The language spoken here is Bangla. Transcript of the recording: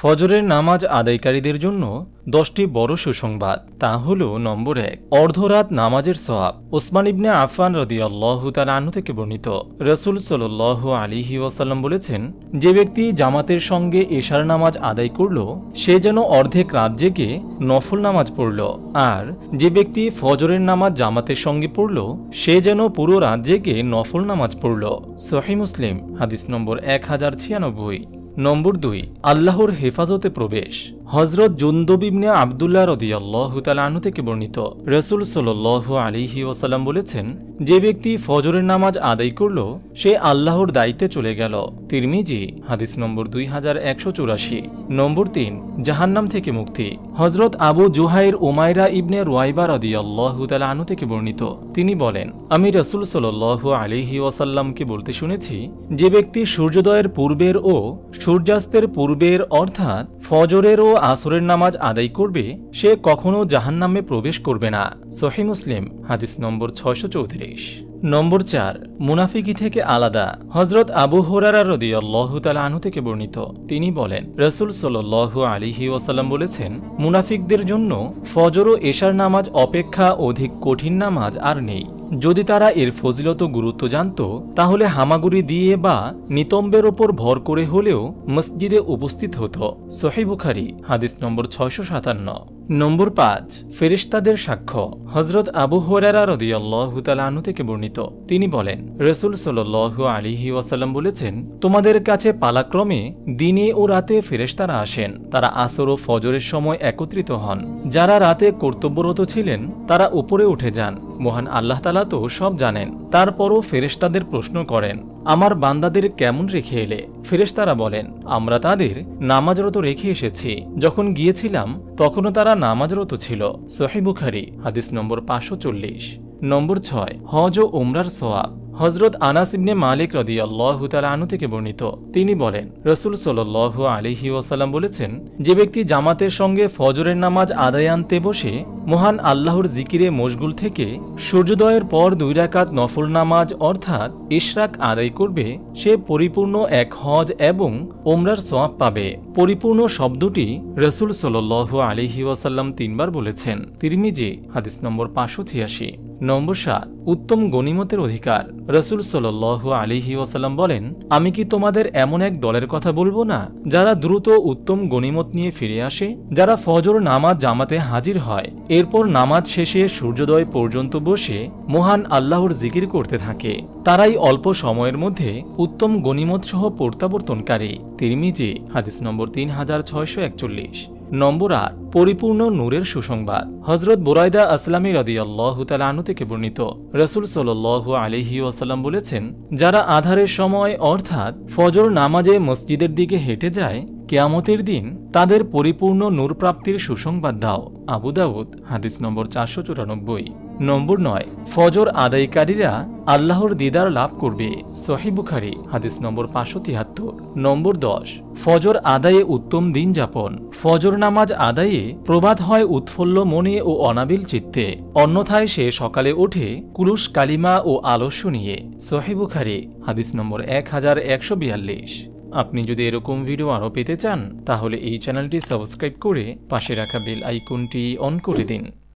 ফজরের নামাজ আদায়কারীদের জন্য 10টি বড় সুসংবাদ। তা হল, নম্বর 1, অর্ধরাত নামাজের সওয়াব। ওসমান ইবনে আফফান রাদিয়াল্লাহু তাআলা আনহু থেকে বর্ণিত, রাসূল সাল্লাল্লাহু আলাইহি ওয়াসাল্লাম বলেছেন, যে ব্যক্তি জামাতের সঙ্গে এশার নামাজ আদায় করল সে যেন অর্ধেক রাত জেগে নফল নামাজ পড়ল, আর যে ব্যক্তি ফজরের নামাজ জামাতের সঙ্গে পড়ল সে যেন পুরো রাত জেগে নফল নামাজ পড়ল। সহিহ মুসলিম হাদিস নম্বর 1096। নম্বর 2, আল্লাহর হেফাজতে প্রবেশ। হযরত জুনদুব ইবনে আবদুল্লাহ রাদিয়াল্লাহু তাআলা আনহু থেকে বর্ণিত, রাসূল সাল্লাল্লাহু আলাইহি ওয়াসাল্লাম বলেছেন, যে ব্যক্তি ফজরের নামাজ আদায় করল সে আল্লাহর দায়িত্বে চলে গেল। তিরমিজি হাদিস নম্বর 2184। নম্বর 3, জাহান্নাম থেকে মুক্তি। হযরত আবু জুহাইর উমাইরা ইবনে রুয়াইবা রাদিয়াল্লাহু তাআলা আনহু থেকে বর্ণিত, তিনি বলেন, আমি রাসূল সাল্লাল্লাহু আলাইহি ওয়াসাল্লামকে বলতে শুনেছি, যে ব্যক্তি সূর্যোদয়ের পূর্বের ও সূর্যাস্তের পূর্বের অর্থাৎ ফজরের ও আসরের নামাজ আদায় করবে সে কখনো জাহান্নামে প্রবেশ করবে না। সহিহ মুসলিম হাদিস নম্বর 634। নম্বর 4, মুনাফিকি থেকে আলাদা। হযরত আবু হুরায়রা রাদিয়াল্লাহু তাআলা আনহু থেকে বর্ণিত, তিনি বলেন, রাসূল সাল্লাল্লাহু আলাইহি ওয়াসাল্লাম বলেছেন, মুনাফিকদের জন্য ফজর ও এশার নামাজ অপেক্ষা অধিক কঠিন নামাজ আর নেই। যদি তারা এর ফজিলত গুরুত্ব জানত তাহলে হামাগুড়ি দিয়ে বা নিতম্বের ওপর ভর করে হলেও মসজিদে উপস্থিত হতো। সহিহ বুখারী হাদিস নম্বর 657। নম্বর 5, ফেরেশতাদের সাক্ষ্য। হযরত আবু হুরায়রা রাদিয়াল্লাহু তাআলা আনহু থেকে বর্ণিত, তিনি বলেন, রাসূল সাল্লাল্লাহু আলাইহি ওয়াসাল্লাম বলেছেন, তোমাদের কাছে পালাক্রমে দিনে ও রাতে ফেরেশতারা আসেন, তারা আসর ও ফজরের সময় একত্রিত হন। যারা রাতে কর্তব্যরত ছিলেন তারা উপরে উঠে যান, মহান আল্লাহ তাআলা তো সব জানেন। তারপরও ফেরেশতাদের প্রশ্ন করেন, আমার বান্দাদের কেমন রেখে এলে? ফেরেশতারা বলেন, আমরা তাদের নামাজরত রেখে এসেছি, যখন গিয়েছিলাম তখনও তারা নামাজরত ছিল। সহিহ বুখারী হাদিস নম্বর 540। নম্বর 6, হজ ও উমরার সওয়াব। হযরত আনাস ইবনে মালিক রাদিয়াল্লাহু তাআলা আনহু থেকে বর্ণিত, তিনি বলেন, রাসূল সাল্লাল্লাহু আলাইহি ওয়াসাল্লাম বলেছেন, যে ব্যক্তি জামাতের সঙ্গে ফজরের নামাজ আদায় আনতে বসে মহান আল্লাহর জিকিরে মশগুল থেকে সূর্যোদয়ের পর 2 রাকাত নফল নামাজ অর্থাৎ ইশরাক আদায় করবে সে পরিপূর্ণ এক হজ এবং উমরার সওয়াব পাবে। পরিপূর্ণ শব্দটি রাসূল সাল্লাল্লাহু আলাইহি ওয়াসাল্লাম তিনবার বলেছেন। তিরমিজি হাদিস নম্বর 586। নম্বর 7, উত্তম গনিমতের অধিকার। রাসূল সাল্লাল্লাহু আলাইহি ওয়াসাল্লাম বলেন, আমি কি তোমাদের এমন এক দলের কথা বলবো না যারা দ্রুত উত্তম গনিমত নিয়ে ফিরে আসে, যারা ফজর নামাজ জামাতে হাজির হয়, এরপর নামাজ শেষে সূর্যোদয় পর্যন্ত বসে মহান আল্লাহর জিকির করতে থাকে, তারাই অল্প সময়ের মধ্যে উত্তম গনিমত সহ প্রত্যাবর্তনকারী। তিরমিজি হাদিস নম্বর 3641। নম্বর 8, পরিপূর্ণ নূরের সুসংবাদ। হযরত বুরাইদা আসলামী রাদিয়াল্লাহু তাআলা আনহু থেকে বর্ণিত, রাসূল সাল্লাল্লাহু আলাইহি ওয়াসাল্লাম বলেছেন, যারা আধারের সময় অর্থাৎ ফজর নামাজে মসজিদের দিকে হেঁটে যায় কিয়ামতের দিন তাদের পরিপূর্ণ নূর প্রাপ্তির সুসংবাদ দাও। আবু দাউদ হাদিস নম্বর 494। নম্বর 9, ফজর আদায়কারীরা আল্লাহর দিদার লাভ করবে। সহিহ বুখারী হাদিস নম্বর 573। নম্বর 10, ফজর আদায়ে উত্তম দিন যাপন। ফজর নামাজ আদায়ে প্রবাদ হয় উৎফুল্ল মনে ও অনাবিল চিত্তে, অন্যথায় সে সকালে ওঠে কুলুস কালিমা ও আলস্য নিয়ে। সহিহ বুখারী হাদিস নম্বর 1142। আপনি যদি এরকম ভিডিও আরও পেতে চান তাহলে এই চ্যানেলটি সাবস্ক্রাইব করে পাশে রাখা বেল আইকনটি অন করে দিন।